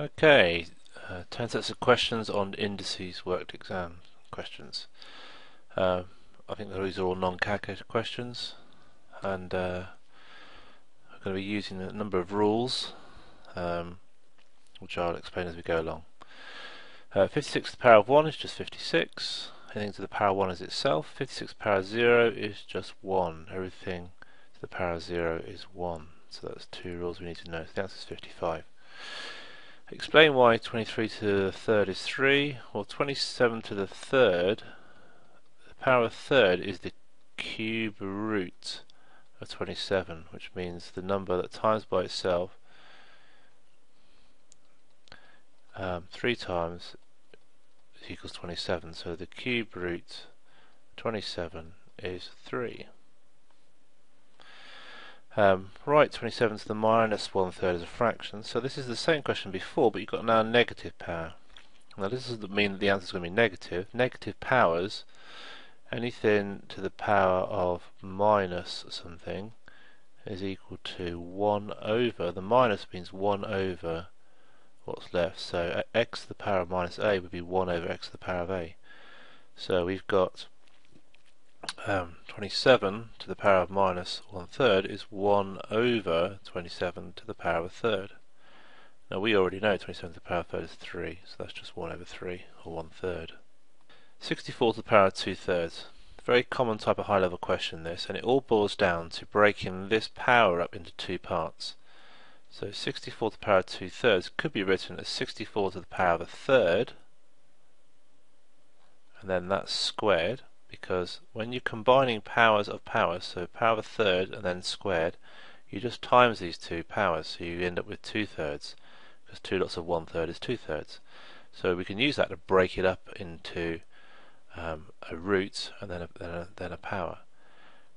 Okay, 10 sets of questions on indices worked exam questions. I think these are all non-calculated questions, and I'm going to be using a number of rules, which I'll explain as we go along. 56 to the power of 1 is just 56, anything to the power of 1 is itself, 56 to the power of 0 is just 1, everything to the power of 0 is 1, so that's two rules we need to know. So the answer is 55. Explain why 23 to the third is 3. Well, 27 to the third, the power of third is the cube root of 27, which means the number that times by itself 3 times is equals 27. So the cube root 27 is 3. Right, 27 to the minus 1/3 is a fraction. So this is the same question before, but you've got now negative power. Now this doesn't mean that the answer is going to be negative. Negative powers, anything to the power of minus something is equal to 1 over, the minus means 1 over what's left. So x to the power of minus a would be 1 over x to the power of a. So we've got 27 to the power of minus 1/3 is 1 over 27 to the power of a third. Now we already know 27 to the power of a third is 3, so that's just 1 over 3, or 1/3. 64 to the power of 2/3. Very common type of high level question this, and it all boils down to breaking this power up into two parts. So 64 to the power of 2/3 could be written as 64 to the power of a third, and then that's squared, because when you're combining powers of powers, so power of a third and then squared, you just times these two powers, so you end up with 2/3, because 2 lots of 1/3 is 2/3. So we can use that to break it up into a root and then a power.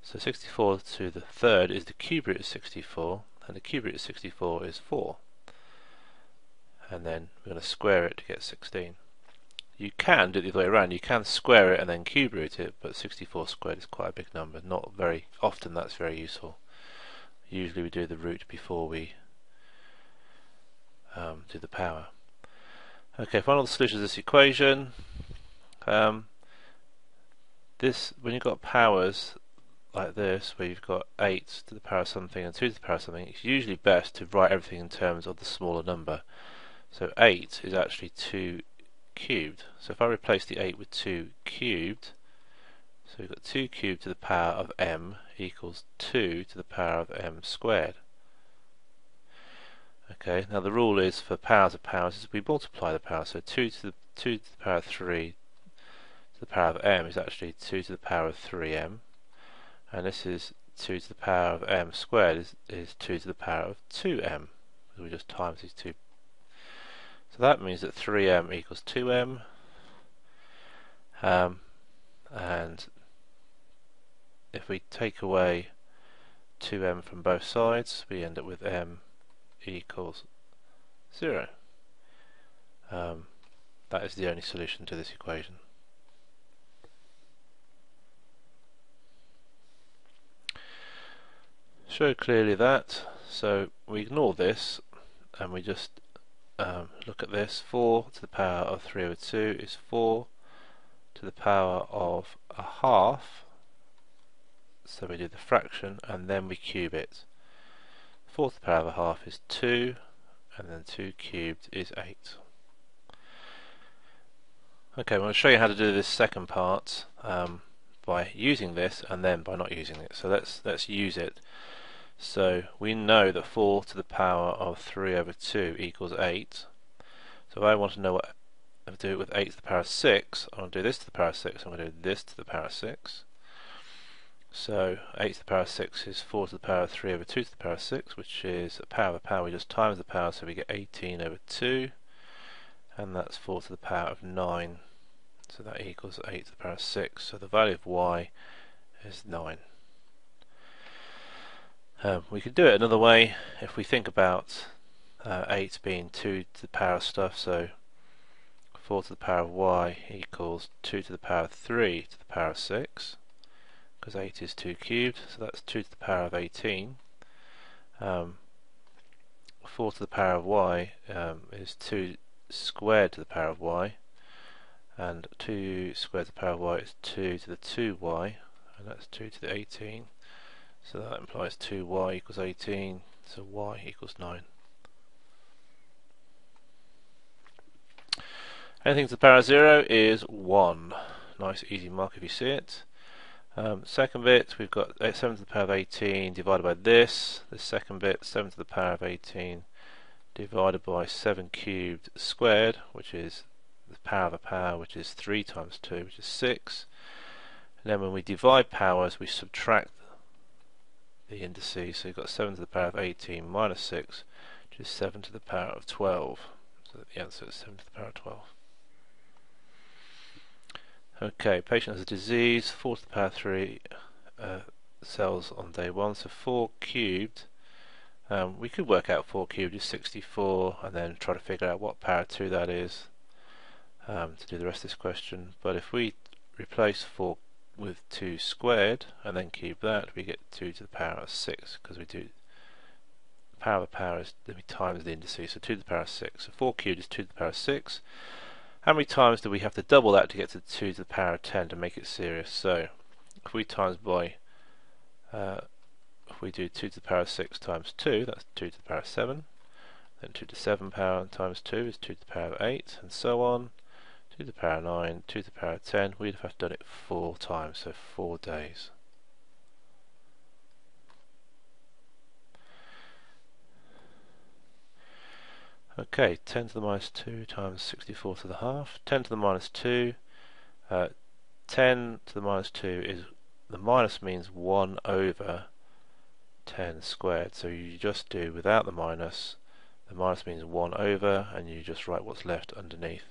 So 64 to the third is the cube root of 64, and the cube root of 64 is 4. And then we're going to square it to get 16. You can do it the other way around, you can square it and then cube root it, but 64 squared is quite a big number. Not very often that's very useful. Usually we do the root before we do the power. Okay, find all the solutions to this equation. When you've got powers like this, where you've got 8 to the power of something and 2 to the power of something, it's usually best to write everything in terms of the smaller number. So 8 is actually 2 cubed. So if I replace the 8 with 2 cubed, so we've got 2 cubed to the power of m equals 2 to the power of m squared. Okay, now the rule is for powers of powers is we multiply the power, so 2 to the power of 3 to the power of m is actually 2 to the power of 3m, and this is 2 to the power of m squared is 2 to the power of 2m. So we just times these two. So that means that 3m equals 2m, and if we take away 2m from both sides, we end up with m equals 0. That is the only solution to this equation. Show clearly that, so we ignore this and we just look at this. 4 to the power of 3 over 2 is 4 to the power of 1/2, so we do the fraction and then we cube it. 4 to the power of 1/2 is 2, and then 2 cubed is 8. Okay, I'm going to show you how to do this second part by using this and then by not using it. So let's use it. So we know that 4 to the power of 3 over 2 equals 8. So if I want to know what I do it with 8 to the power of 6, I'm going to do this to the power of 6, I'm going to do this to the power of 6. So 8 to the power of 6 is 4 to the power of 3 over 2 to the power of 6, which is a power of power. We just times the power, so we get 18 over 2, and that's 4 to the power of 9. So that equals 8 to the power of 6. So the value of y is 9. We could do it another way if we think about 8 being 2 to the power of stuff, so 4 to the power of y equals 2 to the power of 3 to the power of 6, because 8 is 2 cubed, so that's 2 to the power of 18. 4 to the power of y is 2 squared to the power of y, and 2 squared to the power of y is 2 to the 2y, and that's 2 to the 18, so that implies 2y equals 18, so y equals 9. Anything to the power of 0 is 1. Nice easy mark if you see it. Second bit, we've got 7 to the power of 18 divided by this. This second bit, 7 to the power of 18 divided by 7 cubed squared, which is the power of a power, which is 3 times 2, which is 6. And then when we divide powers, we subtract the indices. So you've got 7 to the power of 18 minus 6, which is 7 to the power of 12. So the answer is 7 to the power of 12. Okay, patient has a disease, 4 to the power of 3 cells on day 1, so 4 cubed, we could work out 4 cubed is 64 and then try to figure out what power 2 that is to do the rest of this question, but if we replace 4 with 2 squared and then cube that, we get 2 to the power of 6, because we do power of power is times the indices, so 2 to the power of 6, so 4 cubed is 2 to the power of 6. How many times do we have to double that to get to 2 to the power of 10 to make it serious? So if we times by if we do 2 to the power of 6 times 2, that's 2 to the power of 7, then 2 to the 7 power times 2 is 2 to the power of 8, and so on, 2 to the power of 9, 2 to the power of 10. We'd have done it 4 times, so 4 days. Okay, 10 to the minus 2 times 64 to the half. 10 to the minus 2. 10 to the minus 2 is, the minus means 1 over 10 squared. So you just do without the minus. The minus means 1 over, and you just write what's left underneath.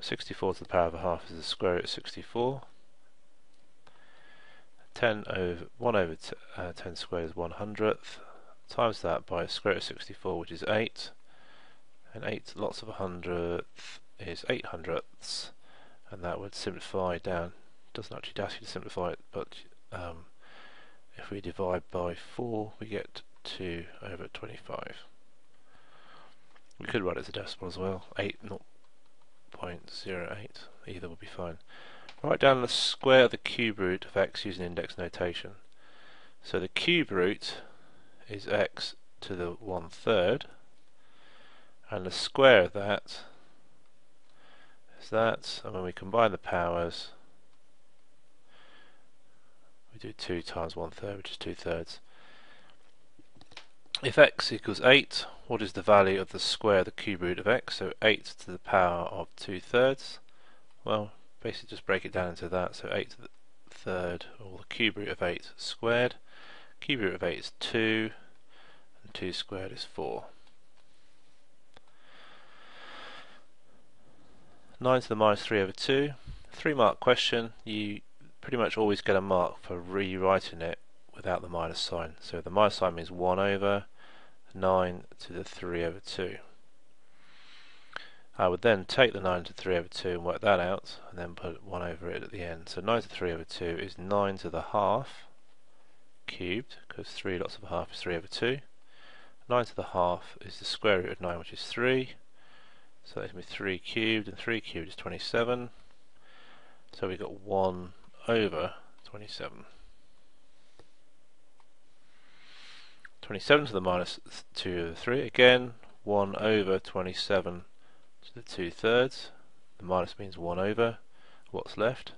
64 to the power of a half is the square root of 64. 1 over 10 squared is 1/100. Times that by square root of 64, which is 8, and 8 lots of 100th is 8/100ths, and that would simplify down. Doesn't actually ask you to simplify it, but if we divide by 4, we get 2 over 25. We could write it as a decimal as well, 8.08, either would be fine. Write down the square of the cube root of x using index notation. So the cube root is x to the 1/3, and the square of that is that, and when we combine the powers we do 2 times 1/3, which is 2/3. If x equals 8, what is the value of the square of the cube root of x? So 8 to the power of 2/3. Well, basically just break it down into that, so 8 to the third, or the cube root of 8 squared. Cube root of 8 is 2, and 2 squared is 4. 9 to the minus 3 over 2. 3 mark question. You pretty much always get a mark for rewriting it without the minus sign. So the minus sign means 1 over 9 to the 3 over 2. I would then take the 9 to 3 over 2 and work that out, and then put 1 over it at the end. So 9 to 3 over 2 is 9 to the half cubed, because 3 lots of a half is 3 over 2. 9 to the half is the square root of 9, which is 3, so that's going to be 3 cubed, and 3 cubed is 27, so we got 1 over 27. 27 to the minus 2 over 3, again 1 over 27 to the 2/3, the minus means 1 over what's left.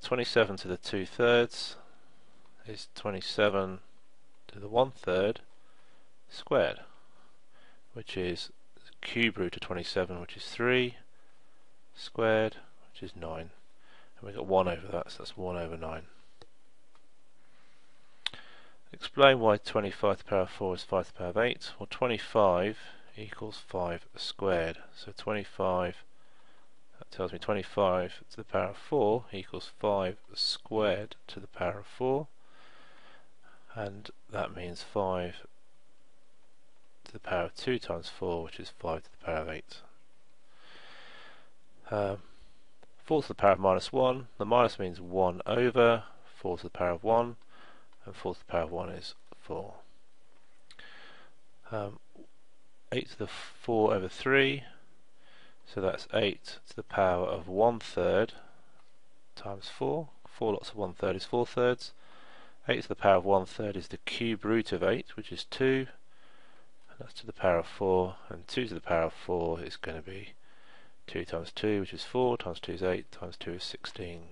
27 to the 2/3 is 27 to the 1/3 squared, which is the cube root of 27, which is 3 squared, which is 9, and we got 1 over that, so that's 1 over 9. Explain why 25 to the power of 4 is 5 to the power of 8. Well, 25 equals 5 squared, so 25, that tells me 25 to the power of 4 equals 5 squared to the power of 4, and that means 5 to the power of 2 times 4, which is 5 to the power of 8. 4 to the power of minus 1, the minus means 1 over 4 to the power of 1, and 4 to the power of 1 is 4. 8 to the 4 over 3, so that's 8 to the power of 1/3 times 4. 4 lots of 1/3 is 4/3. 8 to the power of 1/3 is the cube root of 8, which is 2. And that's to the power of 4, and 2 to the power of 4 is going to be 2 times 2, which is 4, times 2 is 8, times 2 is 16.